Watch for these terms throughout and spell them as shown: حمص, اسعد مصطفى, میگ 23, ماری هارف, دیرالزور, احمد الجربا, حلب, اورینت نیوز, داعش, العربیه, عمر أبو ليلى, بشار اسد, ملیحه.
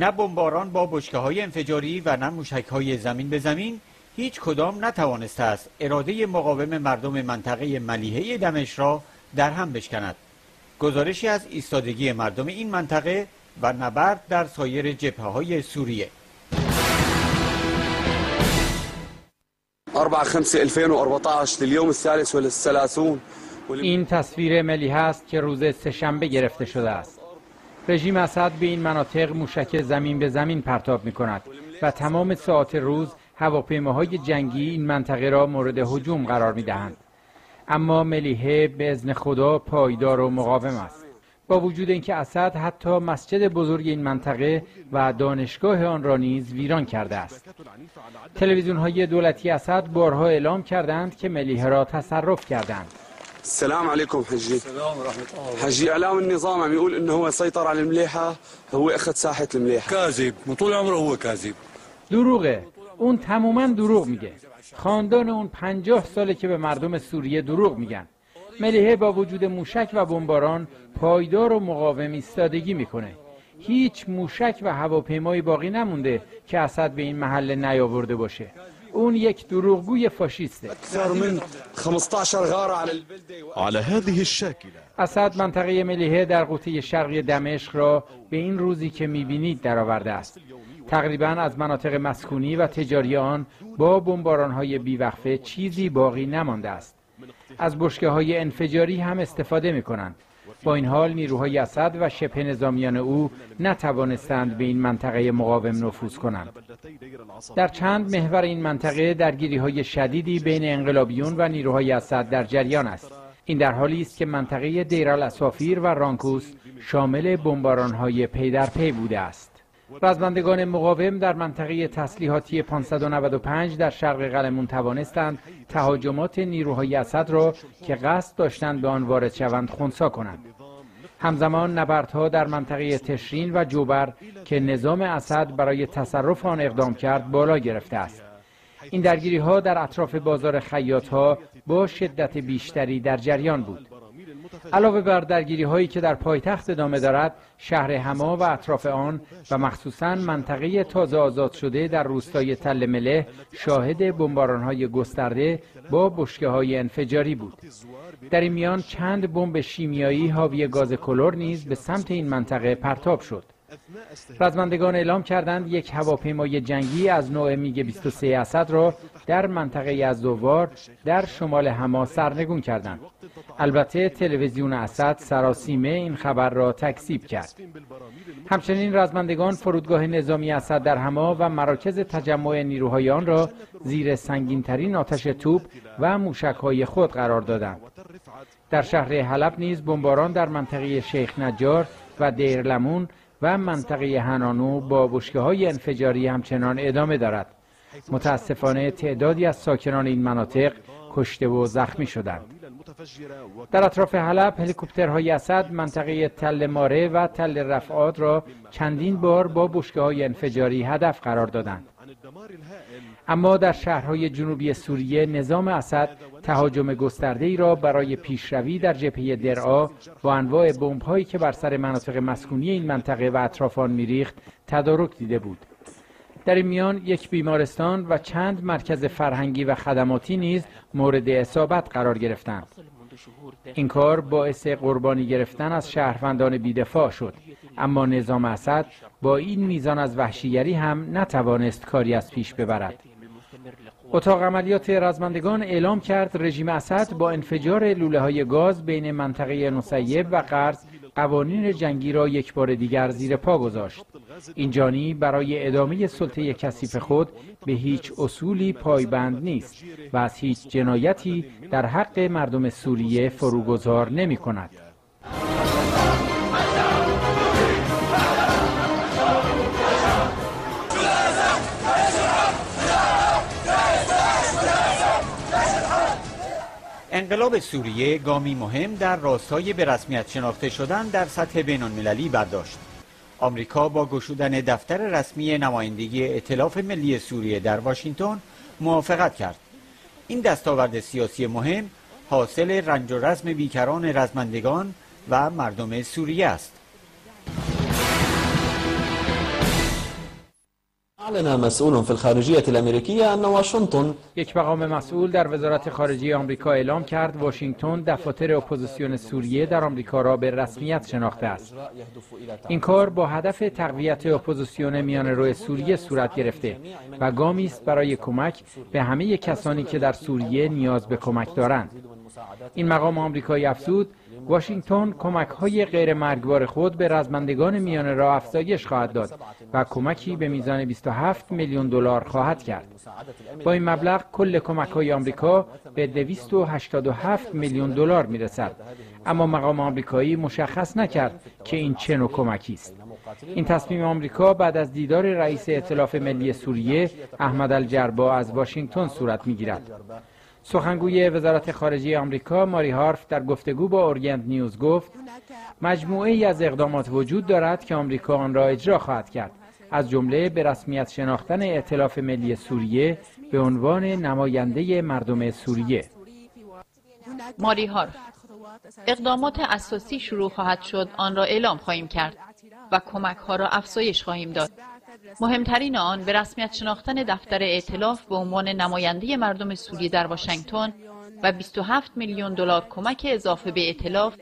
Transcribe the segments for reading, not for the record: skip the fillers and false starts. نه بمباران با بشکه‌های انفجاری و نه موشک‌های زمین به زمین هیچ کدام نتوانسته است اراده مقاوم مردم منطقه ملیحه دمشق را در هم بشکند. گزارشی از ایستادگی مردم این منطقه و نبرد در سایر جبهه‌های سوریه. 4/5/2014 لليوم الثالث والثلاثون. این تصویر ملیحه است که روز سه‌شنبه گرفته شده است. رژیم اسد به این مناطق موشک زمین به زمین پرتاب می‌کند و تمام ساعات روز هواپیماهای جنگی این منطقه را مورد هجوم قرار می‌دهند. اما ملیحه به اذن خدا پایدار و مقاوم است. با وجود اینکه اسد حتی مسجد بزرگ این منطقه و دانشگاه آن را نیز ویران کرده است. تلویزیون‌های دولتی اسد بارها اعلام کردند که ملیحه را تصرف کردند. السلام عليكم حجي. السلام ورحمة الله. حجي إعلام النظام عم يقول إنه هو سيطر على المليحة، هو أخذ ساحة المليحة. كاذب، طول عمره هو كاذب. دروغه، اون تماماً دروغ میگه. خاندان اون 50 ساله که به مردم سوریه دروغ میگن. ملیحه با وجود موشک و بمباران پایدار و مقاوم ایستادگی میکنه. هیچ موشک و هواپیمایی باقی نمونده که اسد به این محل نیاورده باشه. اون یک دروغگوی فاشیسته. اسد منطقه ملیحه در قوطه شرقی دمشق را به این روزی که می‌بینید درآورده است. تقریباً از مناطق مسکونی و تجاری آن با بمباران‌های بیوقفه چیزی باقی نمانده است. از بشکه‌های انفجاری هم استفاده می‌کنند. با این حال نیروهای اسد و شبه نظامیان او نتوانستند به این منطقه مقاوم نفوذ کنند. در چند محور این منطقه درگیری‌های شدیدی بین انقلابیون و نیروهای اسد در جریان است. این در حالی است که منطقه دیرالعصافیر و رانکوس شامل بمباران‌های پی در پی بوده است. رزمندگان مقاوم در منطقه تسلیحاتی 595 در شرق قلمون توانستند تهاجمات نیروهای اسد را که قصد داشتند به آن وارد شوند خنثی کنند. همزمان نبردها در منطقه تشرین و جوبر که نظام اسد برای تصرف آن اقدام کرد بالا گرفته است. این درگیری‌ها در اطراف بازار خیاط‌ها با شدت بیشتری در جریان بود. علاوه بر درگیری‌هایی که در پایتخت ادامه دارد، شهر حما و اطراف آن و مخصوصاً منطقه تازه آزاد شده در روستای تل مله شاهد بمباران‌های گسترده با بشکه‌های انفجاری بود. در این میان چند بمب شیمیایی حاوی گاز کلر نیز به سمت این منطقه پرتاب شد. رزمندگان اعلام کردند یک هواپیمای جنگی از نوع میگ 23 اسد را در منطقه ازدوار در شمال حما سرنگون کردند. البته تلویزیون اسد سراسیمه این خبر را تکذیب کرد. همچنین رزمندگان فرودگاه نظامی اسد در حما و مراکز تجمع نیروهای آن را زیر سنگین‌ترین آتش توپ و موشک‌های خود قرار دادند. در شهر حلب نیز بمباران در منطقه شیخ نجار و دیرلمون و منطقه هنانو با بشکه‌های انفجاری همچنان ادامه دارد. متاسفانه تعدادی از ساکنان این مناطق کشته و زخمی شدند. در اطراف حلب هلیکوپترهای اسد منطقه تل ماره و تل رفعات را چندین بار با بشکه‌های انفجاری هدف قرار دادند. اما در شهرهای جنوبی سوریه نظام اسد تهاجم گسترده‌ای را برای پیشروی در جبهه درعا با انواع بمب‌هایی که بر سر مناطق مسکونی این منطقه و اطراف آن می‌ریخت تدارک دیده بود. در این میان یک بیمارستان و چند مرکز فرهنگی و خدماتی نیز مورد اصابت قرار گرفتند. این کار باعث قربانی گرفتن از شهروندان بی‌دفاع شد، اما نظام اسد با این میزان از وحشیگری هم نتوانست کاری از پیش ببرد. اتاق عملیات رزمندگان اعلام کرد رژیم اسد با انفجار لوله‌های گاز بین منطقه نصیب و قرز قوانین جنگی را یک بار دیگر زیر پا گذاشت. این جانی برای ادامه سلطه کثیف خود به هیچ اصولی پایبند نیست و از هیچ جنایتی در حق مردم سوریه فروگذار نمی کند. انقلاب سوریه گامی مهم در راستای به رسمیت شناخته شدن در سطح بین‌المللی برداشت. آمریکا با گشودن دفتر رسمی نمایندگی ائتلاف ملی سوریه در واشنگتن موافقت کرد. این دستاورد سیاسی مهم حاصل رنج و رزم بیکران رزمندگان و مردم سوریه است. أعلن مسؤول في الخارجية الأمريكية أن واشنطن یک مقام مسئول در وزارت خارجه آمریکا اعلام کرد واشنگتن دفاتر اپوزیسیون سوریه در آمریکا را به رسمیت شناخته است. این کار با هدف تقویت اپوزیسیون میانه‌رو سوریه صورت گرفته و گامی است برای کمک به همه کسانی که در سوریه نیاز به کمک دارند. این مقام آمریکایی افزود واشنگتن کمک‌های غیرمرگبار خود به رزمندگان میانه را افزایش خواهد داد و کمکی به میزان 27 میلیون دلار خواهد کرد. با این مبلغ کل کمک‌های آمریکا به 287 میلیون دلار میرسد. اما مقام آمریکایی مشخص نکرد که این چه نوع کمکی است. این تصمیم آمریکا بعد از دیدار رئیس ائتلاف ملی سوریه احمد الجربا از واشنگتن صورت می‌گیرد. سخنگوی وزارت خارجه آمریکا ماری هارف در گفتگو با اورینت نیوز گفت مجموعه ای از اقدامات وجود دارد که آمریکا آن را اجرا خواهد کرد، از جمله به رسمیت شناختن ائتلاف ملی سوریه به عنوان نماینده مردم سوریه. ماری هارف: اقدامات اساسی شروع خواهد شد، آن را اعلام خواهیم کرد و کمک ها را افزایش خواهیم داد. مهمترین آن به رسمیت شناختن دفتر ائتلاف به عنوان نماینده مردم سوریه در واشنگتن و 27 میلیون دلار کمک اضافه به ائتلاف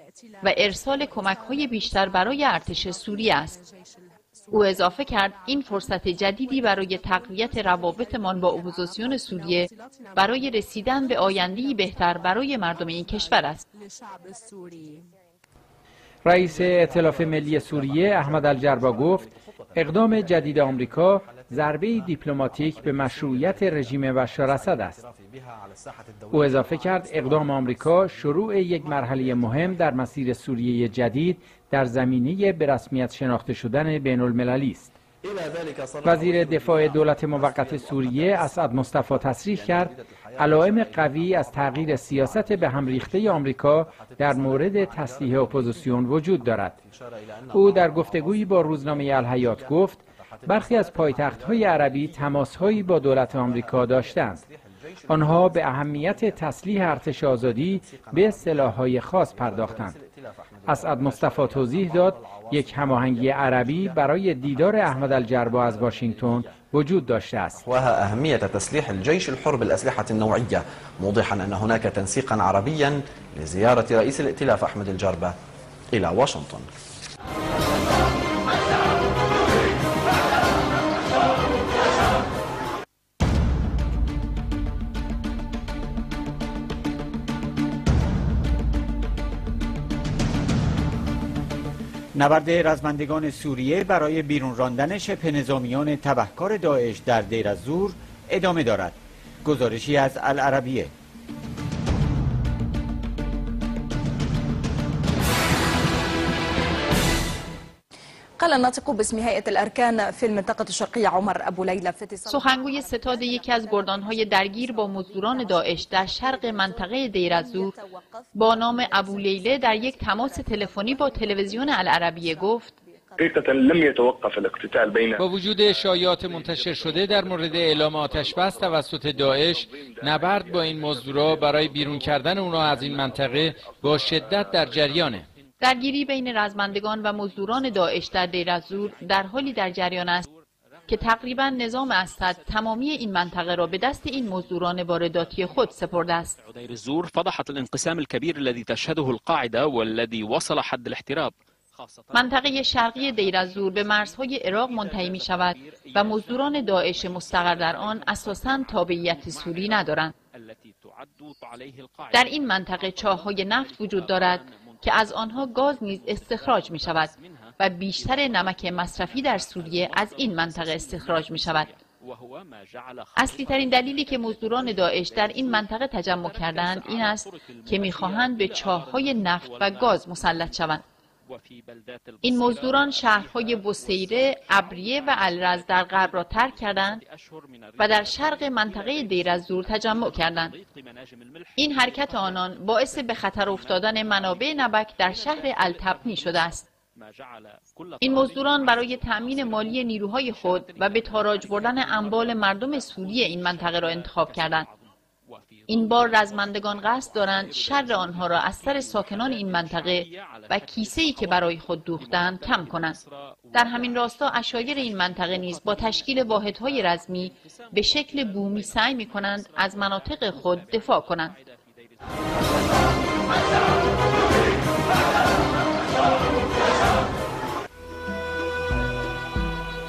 و ارسال کمک‌های بیشتر برای ارتش سوریه است. او اضافه کرد این فرصت جدیدی برای تقویت روابطمان با اپوزیسیون سوریه برای رسیدن به آینده‌ای بهتر برای مردم این کشور است. رئیس ائتلاف ملی سوریه احمد الجربا گفت اقدام جدید آمریکا ضربه دیپلماتیک به مشروعیت رژیم بشار اسد است. او اضافه کرد اقدام آمریکا شروع یک مرحله مهم در مسیر سوریه جدید در زمینه به رسمیت شناخته شدن بین المللی است. وزیر دفاع دولت موقت سوریه اسعد مصطفى تصریح کرد علائم قوی از تغییر سیاست به هم ریخته آمریکا در مورد تسلیح اپوزیسیون وجود دارد. او در گفتگویی با روزنامه الحیات گفت برخی از پایتخت‌های عربی تماس‌هایی با دولت آمریکا داشتند. آنها به اهمیت تسلیح ارتش آزادی به سلاح‌های خاص پرداختند. اسعد مصطفى توضیح داد یک هماهنگی عربی برای دیدار احمد الجربا از واشنگتن وجود داشته است. وها أهمية تسليح الجيش الحر بالأسلحة النوعية، موضحا أن هناك تنسيقا عربيا لزيارة رئيس الائتلاف أحمد الجربا إلى واشنطن. نبرد رزمندگان سوریه برای بیرون راندن شبه نظامیان تبهکار داعش در دیر الزور ادامه دارد. گزارشی از العربیه. قال الناطق باسم هيئة الأركان في المنطقة الشرقية عمر أبو ليلى في اتصال سخنگوی ستاد یکی از گردانهای درگیر با مزدوران داعش در شرق منطقه دیر الزور با نام ابو لیله در یک تماس تلفنی با تلویزیون العربیه گفت با وجود شایعات منتشر شده در مورد اعلام آتش بس توسط داعش، نبرد با این مزدورا برای بیرون کردن اونها از این منطقه با شدت در جریانه. درگیری بین رزمندگان و مزدوران داعش در دیر الزور در حالی در جریان است که تقریبا نظام اسد تمامی این منطقه را به دست این مزدوران وارداتی خود سپرده است. دیر الزور فضحت الانقسام الكبير الذي تشهده القاعده والذي وصل حد الاحتراب. منطقه شرقی دیر الزور به مرزهای عراق منتهی می شود و مزدوران داعش مستقر در آن اساساً تابعیت سوری ندارند. در این منطقه چاه‌های نفت وجود دارد که از آنها گاز نیز استخراج می شود و بیشتر نمک مصرفی در سوریه از این منطقه استخراج می شود. اصلی ترین دلیلی که مزدوران داعش در این منطقه تجمع کردند این است که می خواهند به چاه‌های نفت و گاز مسلط شوند. این مزدوران شهرهای بوسیره، ابریه و الرز در غرب را ترک کردند و در شرق منطقه دیر الزور تجمع کردند. این حرکت آنان باعث به خطر افتادن منابع نمک در شهر التبنی شده است. این مزدوران برای تأمین مالی نیروهای خود و به تاراج بردن اموال مردم سوریه این منطقه را انتخاب کردند. این بار رزمندگان قصد دارند شر آنها را از سر ساکنان این منطقه و کیسه‌ای که برای خود دوختند کم کنند. در همین راستا عشایر این منطقه نیز با تشکیل واحدهای رزمی به شکل بومی سعی می کنند از مناطق خود دفاع کنند.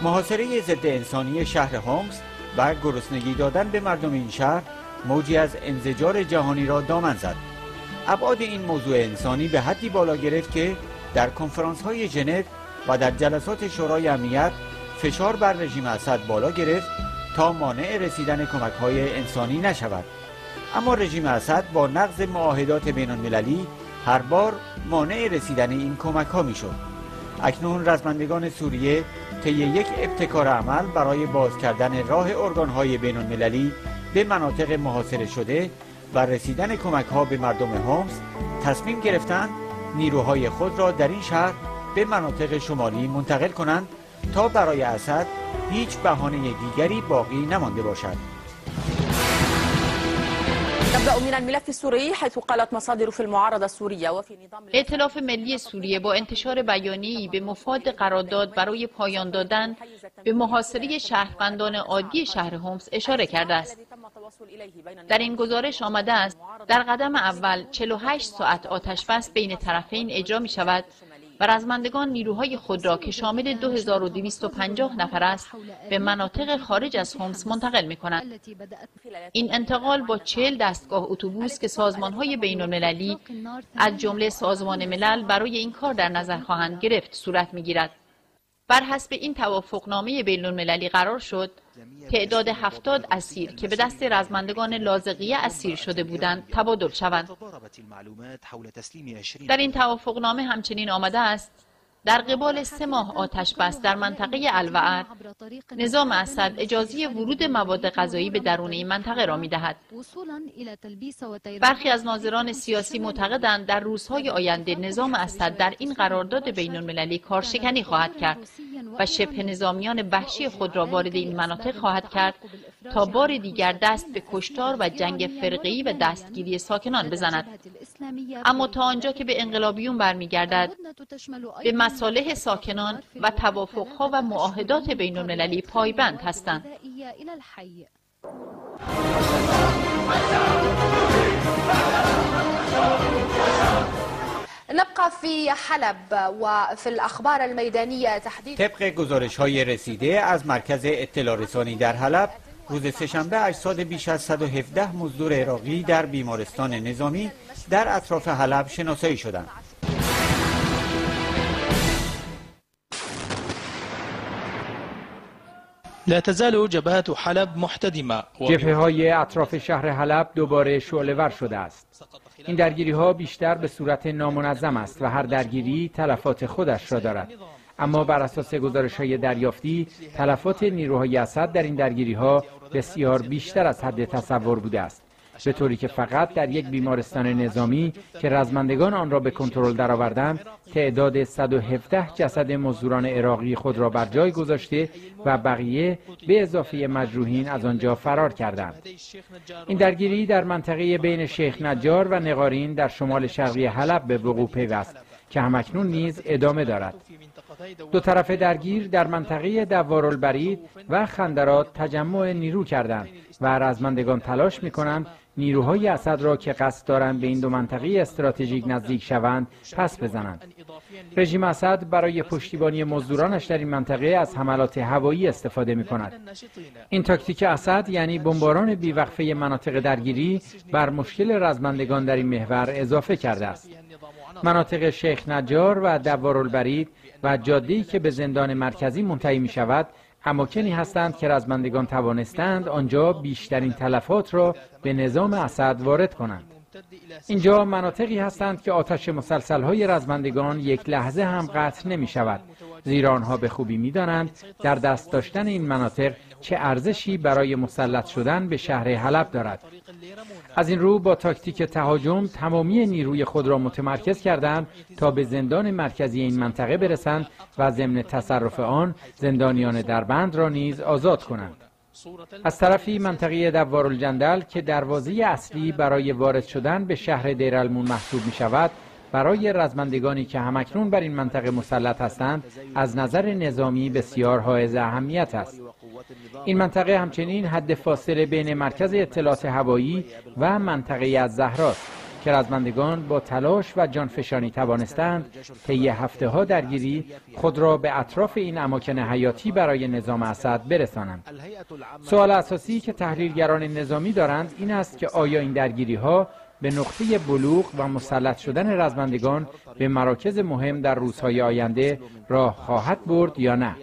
محاصره ضد انسانی شهر حمص و گرسنگی دادن به مردم این شهر موجی از انزجار جهانی را دامن زد. ابعاد این موضوع انسانی به حدی بالا گرفت که در کنفرانس‌های ژنو و در جلسات شورای امنیت فشار بر رژیم اسد بالا گرفت تا مانع رسیدن کمک‌های انسانی نشود. اما رژیم اسد با نقض معاهدات بین‌المللی هر بار مانع رسیدن این کمک‌ها می‌شد. اکنون رزمندگان سوریه طی یک ابتکار عمل برای باز کردن راه ارگان‌های بین‌المللی به مناطق محاصره شده و رسیدن کمک‌ها به مردم حمص تصمیم گرفتند نیروهای خود را در این شهر به مناطق شمالی منتقل کنند تا برای اسد هیچ بهانه دیگری باقی نمانده باشد. ائتلاف ملی سوریه با انتشار بیانیه‌ای به مفاد قرارداد برای پایان دادن به محاصره شهروندان عادی شهر حمص اشاره کرده است. در این گزارش آمده است در قدم اول 48 ساعت آتش‌بس بین طرفین اجرا می شود و رزمندگان نیروهای خود را که شامل 2250 نفر است به مناطق خارج از حمص منتقل می کنند. این انتقال با 40 دستگاه اتوبوس که سازمان‌های بین‌المللی از جمله سازمان ملل برای این کار در نظر خواهند گرفت صورت می‌گیرد. بر حسب این توافقنامه بین‌المللی قرار شد تعداد 70 اسیر که به دست رزمندگان لاذقیه اسیر شده بودند تبادل شوند. در این توافقنامه همچنین آمده است در قبال 3 ماه آتش بس در منطقه الوعر نظام اسد اجازه ورود مواد غذایی به درون این منطقه را می‌دهد. برخی از ناظران سیاسی معتقدند در روزهای آینده نظام اسد در این قرارداد بین‌المللی کارشکنی خواهد کرد و شبه نظامیان وحشی خود را وارد این مناطق خواهد کرد تا بار دیگر دست به کشتار و جنگ فرقه‌ای و دستگیری ساکنان بزند. اما تا آنجا که به انقلابیون برمیگردد به مصالح ساکنان و توافق‌ها و معاهدات بین‌المللی پایبند هستند. طبق گزارش‌های رسیده از مرکز اطلاع رسانی در حلب روز سه‌شنبه اجساد بیش از 117 مزدور عراقی در بیمارستان نظامی در اطراف حلب شناسایی شدند. لا تزال جبهات حلب محتدمه. جبهه های اطراف شهر حلب دوباره شعله ور شده است. این درگیری ها بیشتر به صورت نامنظم است و هر درگیری تلفات خودش را دارد. اما بر اساس گزارش های دریافتی تلفات نیروهای اسد در این درگیری ها بسیار بیشتر از حد تصور بوده است، به طوری که فقط در یک بیمارستان نظامی که رزمندگان آن را به کنترل درآوردند تعداد 117 جسد مزدوران عراقی خود را بر جای گذاشته و بقیه به اضافه مجروحین از آنجا فرار کردند. این درگیری در منطقه بین شیخ نجار و نقارین در شمال شرقی حلب به وقوع پیوست که همکنون نیز ادامه دارد. دو طرف درگیر در منطقه دوارالبرید و خندرات تجمع نیرو کردند و رزمندگان تلاش می‌کنند نیروهای اسد را که قصد دارند به این دو منطقه استراتژیک نزدیک شوند پس بزنند. رژیم اسد برای پشتیبانی مزدورانش در این منطقه از حملات هوایی استفاده می‌کند. این تاکتیک اسد یعنی بمباران بیوقفه مناطق درگیری بر مشکل رزمندگان در این محور اضافه کرده است. مناطق شیخ نجار و دوارالبرید و جاده‌ای که به زندان مرکزی منتهی می‌شود اماکنی هستند که رزمندگان توانستند آنجا بیشترین تلفات را به نظام اسد وارد کنند. اینجا مناطقی هستند که آتش مسلسل‌های رزمندگان یک لحظه هم قطع نمی‌شود، زیرا آنها به خوبی می‌دانند در دست داشتن این مناطق چه ارزشی برای مسلط شدن به شهر حلب دارد. از این رو با تاکتیک تهاجم تمامی نیروی خود را متمرکز کردند تا به زندان مرکزی این منطقه برسند و ضمن تصرف آن زندانیان دربند را نیز آزاد کنند. از طرفی منطقه دوار الجندل که دروازه اصلی برای وارد شدن به شهر دیرالمون محسوب می شود، برای رزمندگانی که همکنون بر این منطقه مسلط هستند از نظر نظامی بسیار حائز اهمیت است. این منطقه همچنین حد فاصله بین مرکز اطلاعات هوایی و منطقه از زهراست که رزمندگان با تلاش و جانفشانی توانستند طی هفته‌ها درگیری خود را به اطراف این اماکن حیاتی برای نظام اسد برسانند. سوال اساسی که تحلیلگران نظامی دارند این است که آیا این درگیری‌ها به نقطه بلوغ و مسلط شدن رزمندگان به مراکز مهم در روزهای آینده راه خواهد برد یا نه؟